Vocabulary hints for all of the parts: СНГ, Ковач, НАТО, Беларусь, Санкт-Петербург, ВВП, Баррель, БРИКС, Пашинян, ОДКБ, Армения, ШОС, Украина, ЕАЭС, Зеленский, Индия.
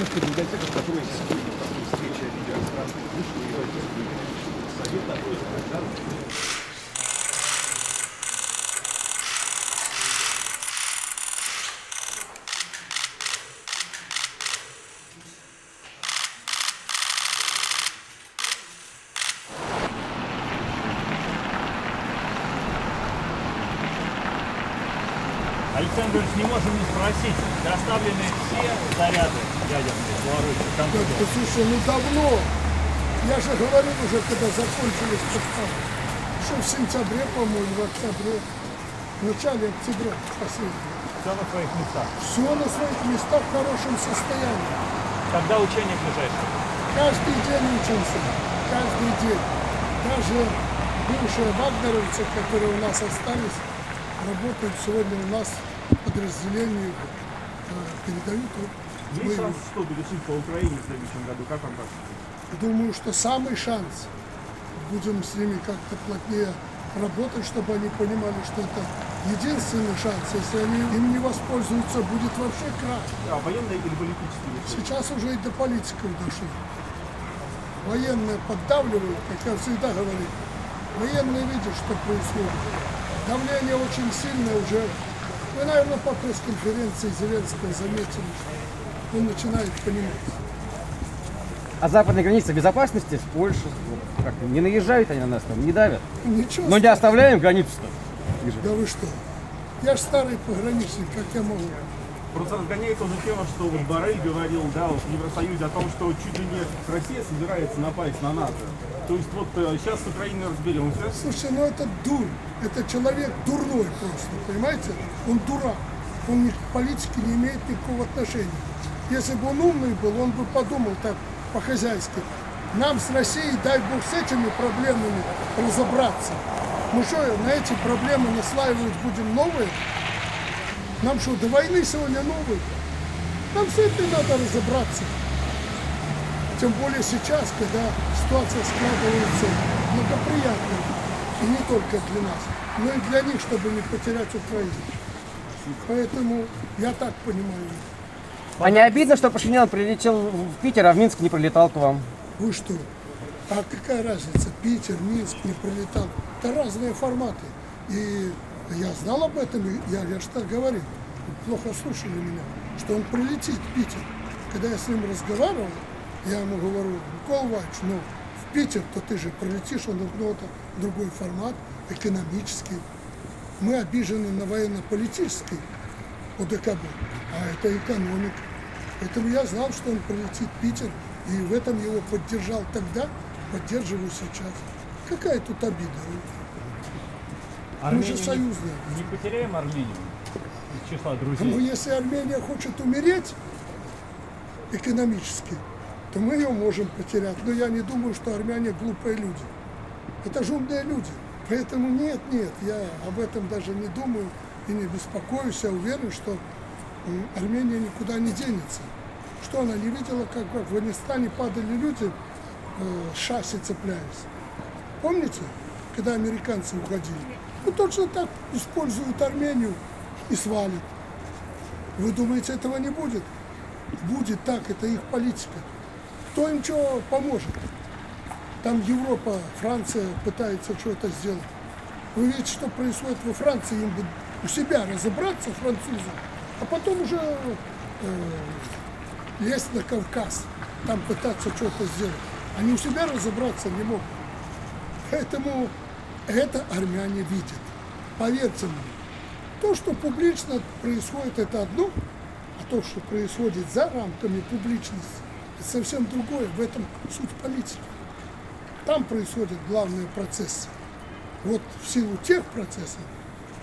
Пушкинская библиотека, в которой сегодня проходит встреча лидеров красных кружек и Европейского совета, Александр Ильич, не можем не спросить, доставлены все заряды ядерные в Беларуси? Да, слушай, ну давно, я же говорил уже, когда закончились поставки, что в сентябре, по-моему, в октябре, в начале октября последнего. Все на своих местах? Все на своих местах в хорошем состоянии. Когда учение ближайшее? Каждый день учимся, каждый день. Даже бывшие вагнеровцы, которые у нас остались, работают сегодня у нас подразделению, передают. Есть шанс что-то решить по Украине в следующем году? Как вам кажется? Думаю, что самый шанс. Будем с ними как-то плотнее работать, чтобы они понимали, что это единственный шанс. Если они им не воспользуются, будет вообще крах. А военная или политическая? Сейчас уже и до политиков дошли. Военные поддавливают, как я всегда говорю. Военные видят, что происходит. Давление очень сильное уже. Вы, наверное, по пресс-конференции Зеленского заметили, что он начинает понимать. А западные границы безопасности с Польшей, как, не наезжают они на нас, там, не давят? Ничего. Но не оставляем границу-то. Да вы что? Я же старый пограничник, как я могу. Просто разгоняется уже тема, что вот Баррель говорил, да, вот в Евросоюзе о том, что чуть ли не Россия собирается напасть на НАТО. То есть вот сейчас с Украиной разберемся. Слушай, ну это дурь. Это человек дурной просто, понимаете? Он дурак. Он к политике не имеет никакого отношения. Если бы он умный был, он бы подумал так по-хозяйски. Нам с Россией, дай бог, с этими проблемами разобраться. Мы что, на эти проблемы наслаивать будем новые? Нам что, до войны сегодня новый? Нам с этим надо разобраться. Тем более сейчас, когда ситуация складывается благоприятно. И не только для нас, но и для них, чтобы не потерять Украину. Поэтому я так понимаю. А не обидно, что Пашинян прилетел в Питер, а в Минск не прилетал к вам? Вы что? А какая разница? Питер, Минск не прилетал. Это разные форматы. И я знал об этом, я же так говорил. Плохо слушали меня, что он прилетит в Питер. Когда я с ним разговаривал, я ему говорю: Ковач, ну в Питер, то ты же прилетишь, он ну, это другой формат, экономический. Мы обижены на военно-политический ОДКБ, а это экономика. Поэтому я знал, что он прилетит в Питер, и в этом его поддержал тогда, поддерживаю сейчас. Какая тут обида? Мы же союзные. Не потеряем Армению из числа друзей? Ну, если Армения хочет умереть экономически, то мы ее можем потерять. Но я не думаю, что армяне глупые люди. Это же умные люди. Поэтому нет, нет, я об этом даже не думаю и не беспокоюсь. Я уверен, что Армения никуда не денется. Что она не видела, как в Афганистане падали люди, шасси цепляясь. Помните, когда американцы уходили? Ну точно так используют Армению и свалят. Вы думаете, этого не будет? Будет так, это их политика. Кто им что поможет? Там Европа, Франция пытается что-то сделать. Вы видите, что происходит во Франции, им бы у себя разобраться, французы, а потом уже лезть на Кавказ, там пытаться что-то сделать. Они у себя разобраться не могут. Поэтому это армяне видят. Поверьте мне, то, что публично происходит, это одно, а то, что происходит за рамками публичности, совсем другое, в этом суть политики. Там происходят главные процессы. Вот в силу тех процессов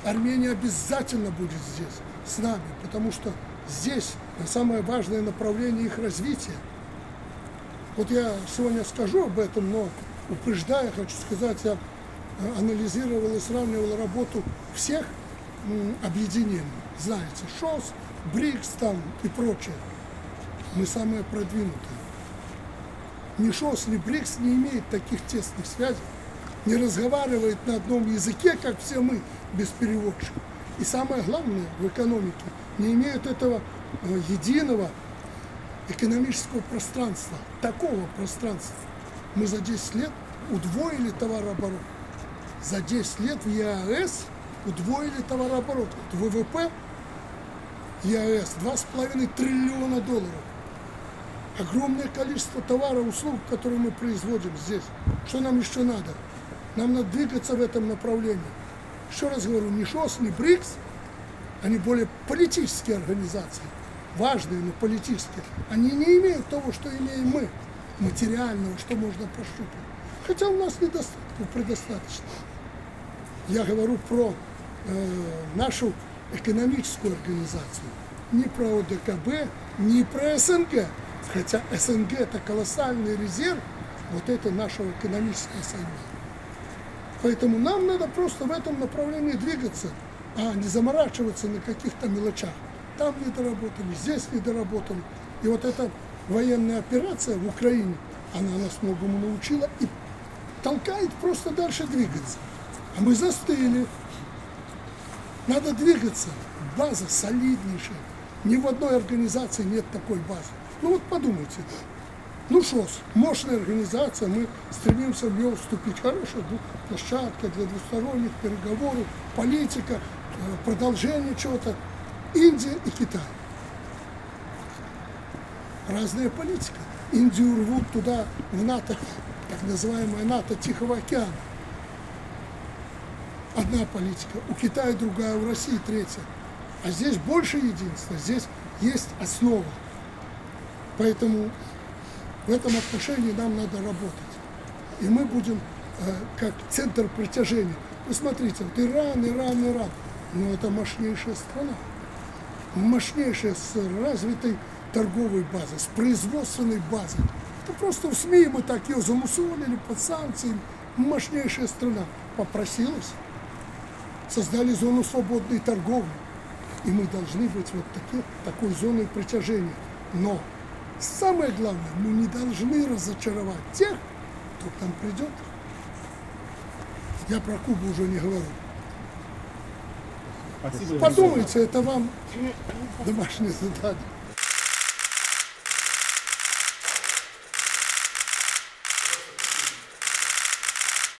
Армения обязательно будет здесь, с нами, потому что здесь самое важное направление их развития. Вот я сегодня скажу об этом, но упреждая, хочу сказать, я анализировал и сравнивал работу всех объединений. Знаете, ШОС, БРИКС там и прочее. Мы самые продвинутые. Ни ШОС, ни БРИКС не имеет таких тесных связей, не разговаривает на одном языке, как все мы, без переводчиков. И самое главное в экономике, не имеют этого единого экономического пространства, такого пространства, мы за 10 лет удвоили товарооборот. За 10 лет в ЕАЭС удвоили товарооборот. Вот ВВП ЕАЭС $2,5 триллиона. Огромное количество товаров и услуг, которые мы производим здесь. Что нам еще надо? Нам надо двигаться в этом направлении. Еще раз говорю, ни ШОС, ни БРИКС, они более политические организации. Важные, но политические. Они не имеют того, что имеем мы. Материального, что можно пощупать. Хотя у нас недостатков предостаточно. Я говорю про нашу экономическую организацию. Не про ОДКБ, не про СНГ. Хотя СНГ это колоссальный резерв вот это нашего экономического союза. Поэтому нам надо просто в этом направлении двигаться, а не заморачиваться на каких-то мелочах. Там не доработали, здесь не доработали. И вот эта военная операция в Украине, она нас многому научила и толкает просто дальше двигаться. А мы застыли. Надо двигаться. База солиднейшая. Ни в одной организации нет такой базы. Ну вот подумайте. Ну ШОС, мощная организация, мы стремимся в нее вступить. Хорошая площадка для двусторонних переговоров, политика, продолжение чего-то. Индия и Китай. Разная политика. Индию рвут туда, в НАТО, так называемая НАТО Тихого океана. Одна политика. У Китая другая, у России третья. А здесь больше единства, здесь есть основа. Поэтому в этом отношении нам надо работать. И мы будем как центр притяжения. Посмотрите, вот Иран. Но это мощнейшая страна. Мощнейшая с развитой торговой базой, с производственной базой. Это просто в СМИ мы так ее замусолили под санкциями. Мощнейшая страна попросилась. Создали зону свободной торговли. И мы должны быть вот такой зоной притяжения. Но самое главное, мы не должны разочаровать тех, кто к нам придет. Я про Кубу уже не говорю. Спасибо. Подумайте, это вам домашнее задание.